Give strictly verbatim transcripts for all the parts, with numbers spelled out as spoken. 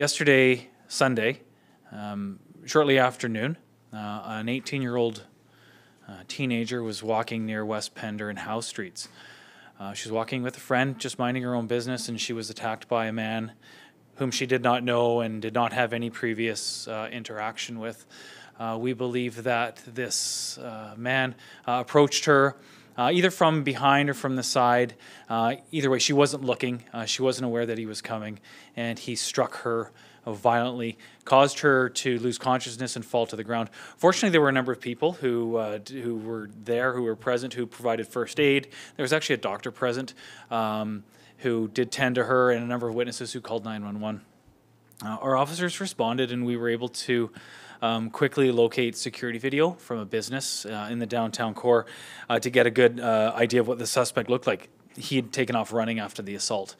Yesterday, Sunday, um, shortly after noon, uh, an eighteen-year-old uh, teenager was walking near West Pender and Howe Streets. Uh, she was walking with a friend, just minding her own business, and she was attacked by a man whom she did not know and did not have any previous uh, interaction with. Uh, we believe that this uh, man uh, approached her uh, either from behind or from the side. Uh, either way, she wasn't looking. Uh, she wasn't aware that he was coming, and he struck her violently, caused her to lose consciousness and fall to the ground. Fortunately, there were a number of people who uh, who were there, who were present, who provided first aid. There was actually a doctor present um, who did tend to her, and a number of witnesses who called nine one one. Uh, our officers responded, and we were able to um, quickly locate security video from a business uh, in the downtown core uh, to get a good uh, idea of what the suspect looked like. He had taken off running after the assault.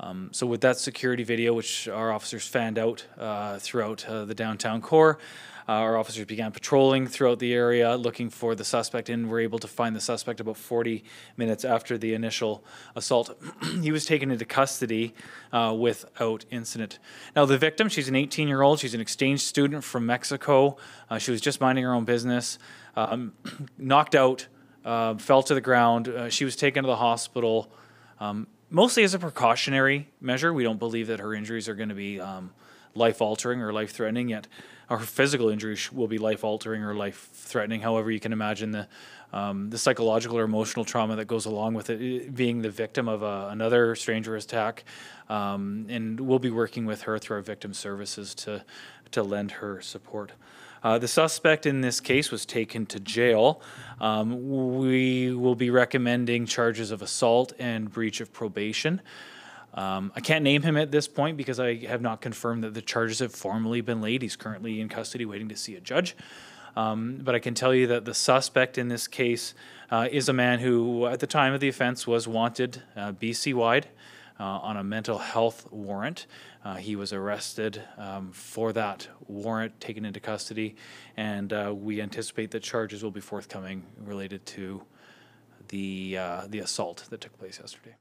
Um, so with that security video, which our officers fanned out uh, throughout uh, the downtown core, uh, our officers began patrolling throughout the area looking for the suspect, and were able to find the suspect about forty minutes after the initial assault. He was taken into custody uh, without incident. Now the victim, she's an eighteen-year-old. She's an exchange student from Mexico. Uh, she was just minding her own business, um, knocked out, uh, fell to the ground. Uh, she was taken to the hospital. Um, Mostly as a precautionary measure. We don't believe that her injuries are going to be um, life-altering or life-threatening yet. Her physical injuries will be life-altering or life-threatening. However, you can imagine the, um, the psychological or emotional trauma that goes along with it, being the victim of a, another stranger attack. Um, and we'll be working with her through our victim services to, to lend her support. Uh, the suspect in this case was taken to jail. Um, we will be recommending charges of assault and breach of probation. Um, I can't name him at this point because I have not confirmed that the charges have formally been laid. He's currently in custody waiting to see a judge. Um, but I can tell you that the suspect in this case uh, is a man who, at the time of the offense, was wanted uh, B C-wide. Uh, on a mental health warrant. Uh, he was arrested um, for that warrant, taken into custody, and uh, we anticipate that charges will be forthcoming related to the, uh, the assault that took place yesterday.